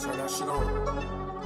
Turn that shit on.